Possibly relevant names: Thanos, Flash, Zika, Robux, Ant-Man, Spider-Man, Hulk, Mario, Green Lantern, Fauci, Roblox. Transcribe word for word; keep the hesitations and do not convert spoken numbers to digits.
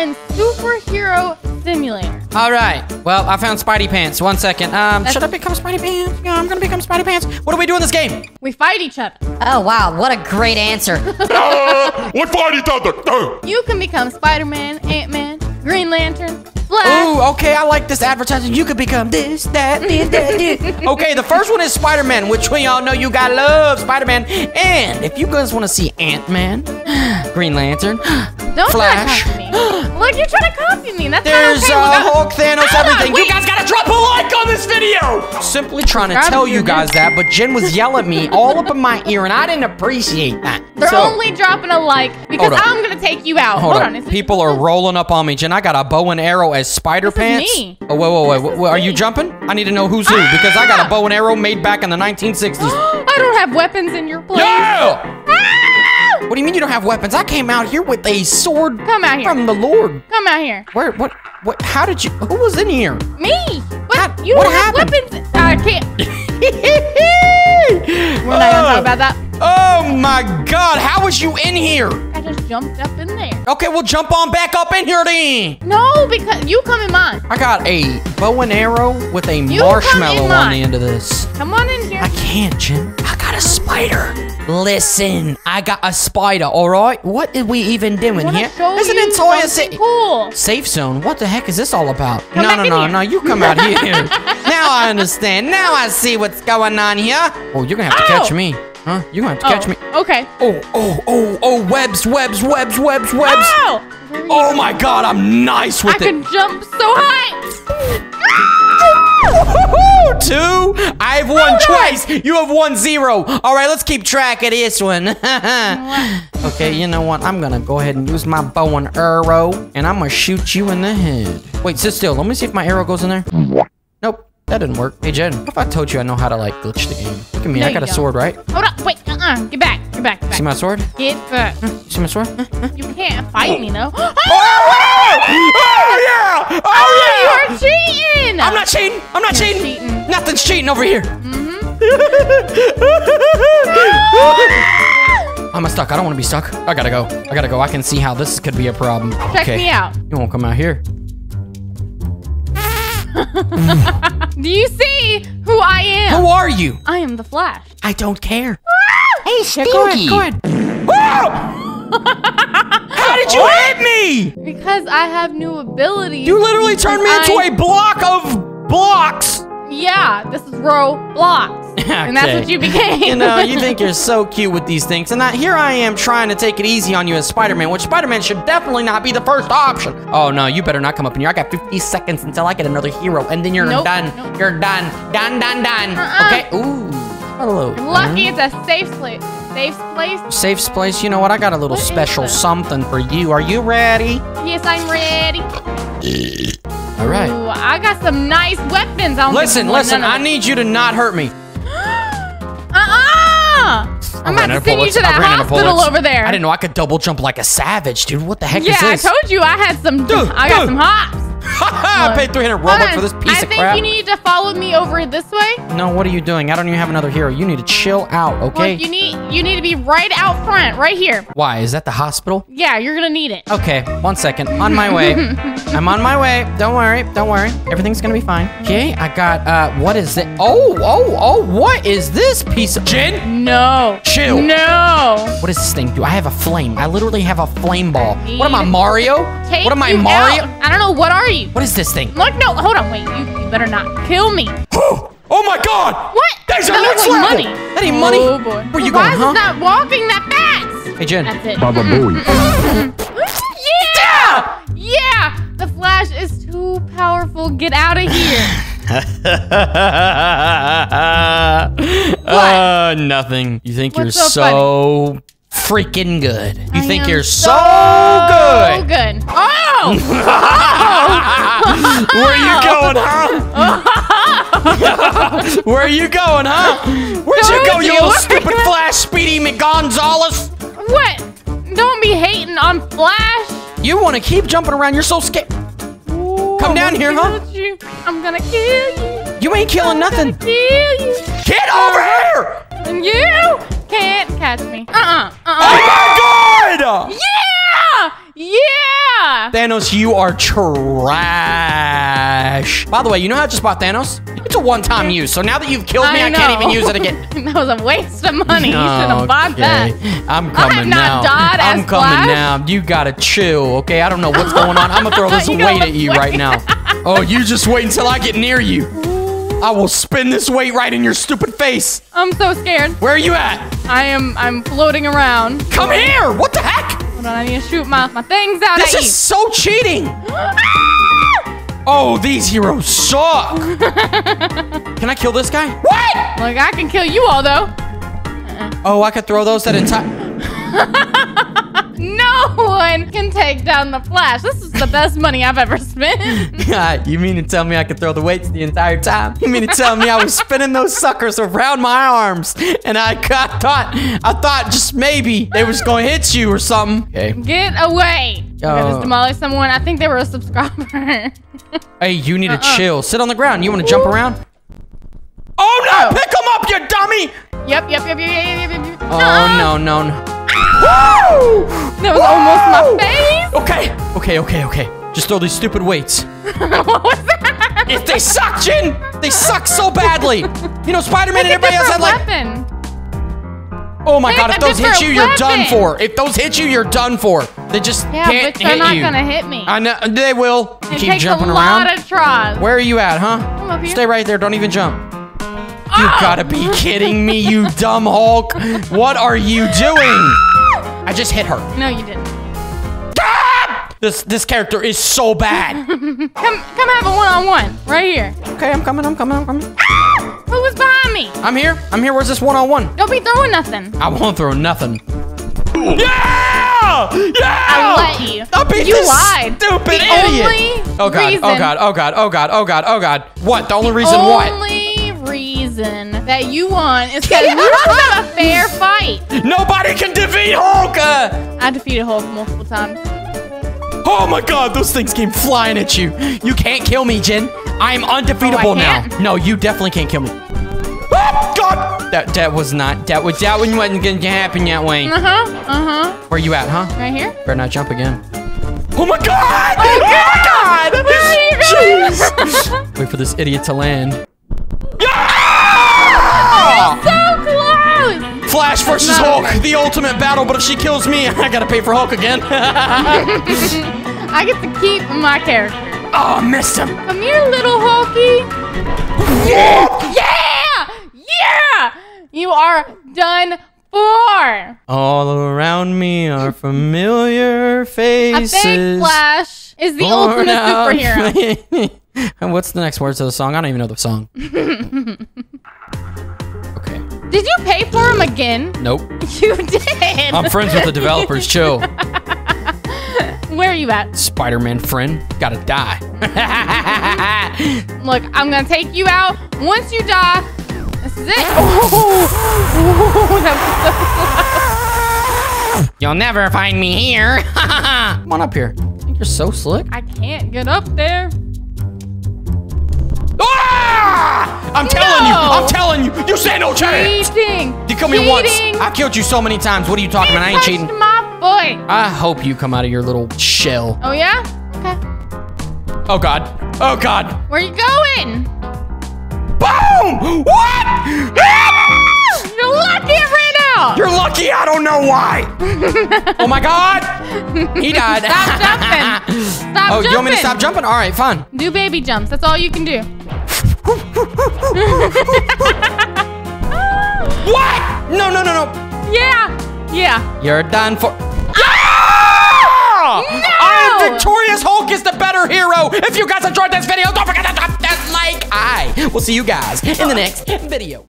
Friends Superhero Simulator. All right. Well, I found Spidey Pants. One second. Um, That's should I become Spidey Pants? Yeah, I'm going to become Spidey Pants. What do we do in this game? We fight each other. Oh, wow. What a great answer. uh, we fight each other. Uh. You can become Spider-Man, Ant-Man, Green Lantern, Flash. Ooh, okay. I like this advertising. You could become this, that, this, that, this. Okay, the first one is Spider-Man, which we all know you gotta love Spider-Man. And if you guys want to see Ant-Man, Green Lantern, Don't Flash. Try to copy me. Look, you're trying to copy me. That's There's not okay. uh, There's Hulk, Thanos, Anna, everything. Wait. You guys gotta drop a like on this video. Simply trying to tell you guys that, but Jen was yelling at me all up in my ear, and I didn't appreciate that. They're so, only dropping a like because I'm gonna take you out. Hold, hold on. on. People are rolling up on me, Jen. I got a bow and arrow as Spider Pants. Me. Oh, whoa, whoa, whoa! Are me. you jumping? I need to know who's who ah! because I got a bow and arrow made back in the nineteen sixties. I don't have weapons in your place. Yeah! What do you mean you don't have weapons? I came out here with a sword Come out here. from the Lord. Come out here. Where? What? What? How did you? Who was in here? Me. What? How, you what don't happened? have weapons. I can't. We're not gonna talk about that. Oh my God! How was you in here? I just jumped up in there. Okay, well jump on back up in here then. No, because you come in mine. I got a bow and arrow with a you marshmallow on the end of this. Come on in here. I can't, Jim. I got a spider. Listen, I got a spider, all right? What are we even doing here? It's an entire city. Cool. Safe zone? What the heck is this all about? Come no, no, no, no, you come out here. Now I understand. Now I see what's going on here. Oh, you're going to have to Ow. catch me. Huh? You're going to have to oh, catch me. Okay. Oh, oh, oh, oh, webs, webs, webs, webs, webs. Ow! Oh, my God, I'm nice with I it. I can jump so high. Two. I've won oh, twice. No. You have won zero. All right, let's keep track of this one. Okay, you know what? I'm gonna go ahead and use my bow and arrow, and I'm gonna shoot you in the head. Wait, sit still. Let me see if my arrow goes in there. Nope, that didn't work. Hey, Jen, what if I told you I know how to like glitch the game? Look at me. No, I got a don't. sword, right? Hold up. Wait. Uh-uh. Get back. Get back. Get back. See my sword? Get back. Huh? See my sword? Huh? Huh? You can't fight oh. me, though. Oh, oh, yeah! Oh, oh yeah! You are cheating! I'm not cheating. I'm not cheating. cheating. Nothing's cheating over here. Mm-hmm. I'm stuck. I don't want to be stuck. I gotta go. I gotta go. I can see how this could be a problem. Check okay. me out. You won't come out here. Do you see who I am? Who are you? I am the Flash. I don't care. Hey, Stinky. Go ahead. Go ahead. How did you what? hit me? Because I have new abilities. You literally turned me into I... a block of blocks. Yeah, this is Roblox, okay. and that's what you became. You know, you think you're so cute with these things, and I, here I am trying to take it easy on you as Spider-Man, which Spider-Man should definitely not be the first option. Oh, no, you better not come up in here. I got fifty seconds until I get another hero, and then you're nope, done. Nope. You're done. Done, done, done. Uh-uh. Okay, ooh, hello. I'm lucky it's a safe place. Safe place? Safe place. You know what? I got a little what special something for you. Are you ready? Yes, I'm ready. All right. Ooh, I got some nice weapons. I don't listen, listen. I need you to not hurt me. Uh-uh. I'm about to send you to that hospital over there. I didn't know I could double jump like a savage, dude. What the heck yeah, is this? Yeah, I told you I had some. Dude, I got dude. some hops. I paid three hundred Robux for this piece I of crap. I think you need to follow me over this way. No, what are you doing? I don't even have another hero. You need to chill out, okay? Well, you need you need to be right out front, right here. Why? Is that the hospital? Yeah, you're gonna need it. Okay, one second. On my way. I'm on my way. Don't worry. Don't worry. Everything's gonna be fine. Okay, I got, uh, what is it? Oh, oh, oh, what is this piece of... Jen? No. Chill. No. What does this thing do? I have a flame. I literally have a flame ball. I what am I, Mario? Take what am I, Mario? Out. I don't know. What are you? What is this thing? Look, no, hold on, wait. You, you better not kill me. Oh, oh my God! What? That's our next level. Money. That ain't money. Oh boy. Where you Why going, is huh? not walking that fast? Hey, Jen. That's it. Baba Booey. Yeah! Yeah! The Flash is too powerful. Get out of here. uh, nothing. You think What's you're so, so funny? freaking good. You I think you're so, so good. good. Oh! oh! Where are you going, huh? Where are you going, huh? Where'd Don't you go, you, you little stupid Flash Speedy McGonzales? What? Don't be hating on Flash. You want to keep jumping around. You're so scared. Ooh, Come down here, huh? You. I'm gonna kill you. You ain't killing I'm nothing. Kill you. Get over here! And you? Can't catch me. Uh-uh. Uh-uh. Oh my God! Yeah! Yeah! Thanos, you are trash. By the way, you know how I just bought Thanos? It's a one-time use, so now that you've killed me, I, I can't even use it again. That was a waste of money. No, you should have bought okay. that. I'm coming I have now. Not died I'm as coming Flash. Now. You gotta chill, okay? I don't know what's going on. I'm gonna throw this weight at you right now. Oh, you just wait until I get near you. I will spin this weight right in your stupid face. I'm so scared. Where are you at? I am, I'm floating around. Come here, what the heck? Hold on, I need to shoot my, my things out. This I is eat. So cheating. Oh, these heroes suck. Can I kill this guy? What? Look, I can kill you all though. Uh-uh. Oh, I could throw those at entire. No one can take down the Flash. This is the best money I've ever spent. God, you mean to tell me I could throw the weights the entire time? You mean to tell me I was spinning those suckers around my arms, and I, I thought, I thought just maybe they was gonna hit you or something? Okay. Get away! Uh, I just demolished someone. I think they were a subscriber. Hey, you need uh -uh. to chill. Sit on the ground. You want to jump around? Oh no! Oh. Pick them up, you dummy! Yep, yep, yep, yep, yep, yep, yep. Oh no, no, no. Woo! That was Whoa! Almost my face. Okay, okay, okay, okay. Just throw these stupid weights. What was that? If they suck, Jin. They suck so badly. You know, Spider-Man and everybody else had like. Weapon. Oh my Pick God! If those hit you, weapon. You're done for. If those hit you, you're done for. They just yeah, can't hit you. Yeah, but they're not gonna hit me. I know they will. It you keep takes jumping a lot around. Of tries. Where are you at, huh? I'm up here. Stay right there. Don't even jump. You gotta be kidding me, you dumb Hulk. What are you doing? I just hit her. No, you didn't. Ah! This this character is so bad. come come have a one-on-one right here. Okay, I'm coming, I'm coming, I'm coming. Ah! Who was behind me? I'm here, I'm here. Where's this one-on-one? Don't be throwing nothing. I won't throw nothing. Yeah! Yeah! I let you. I'll beat you this lied. Stupid the idiot. Only oh, God. oh God, oh God, oh God, oh God, oh God. What, the only the reason only what? Reason that you won is because you had a fair fight. Nobody can defeat Hulk. Uh, I defeated Hulk multiple times. Oh my God, those things came flying at you. You can't kill me, Jin. I'm undefeatable oh, now. No, you definitely can't kill me. Oh God, that that was not that was that one wasn't gonna happen that way. Uh huh. Uh huh. Where you at, huh? Right here. Better not jump again. Oh my God! Oh my God! Oh my God. Jeez. Wait for this idiot to land. Flash versus Hulk, the ultimate battle, but if she kills me, I gotta pay for Hulk again. I get to keep my character. Oh, I missed him. Come here, little Hulky. Yeah! Yeah! Yeah! You are done for. All around me are familiar faces. I think Flash is the ultimate superhero. And what's the next words of the song? I don't even know the song. Did you pay for him again? Nope. You did. I'm friends with the developers, chill. Where are you at? Spider-Man friend, gotta die. Look, I'm gonna take you out. Once you die, this is it. Oh, that was so slow. You'll never find me here. Come on up here. I think you're so slick. I can't get up there. Ah! I'm telling no. you, I'm telling you, you say no chance. Cheating. You killed me once. I killed you so many times. What are you talking about? I ain't cheating. My boy. I hope you come out of your little shell. Oh yeah? Okay. Oh God. Oh God. Where are you going? Boom! What? You're lucky it ran out. You're lucky. I don't know why. Oh my God. He died. Stop jumping. Stop oh, jumping. You want me to stop jumping? All right, fine. Do baby jumps. That's all you can do. What? No, no, no, no. Yeah. Yeah. You're done for. Ah! No! Our victorious Hulk is the better hero. If you guys enjoyed this video, don't forget to drop that like. I will see you guys in the next video.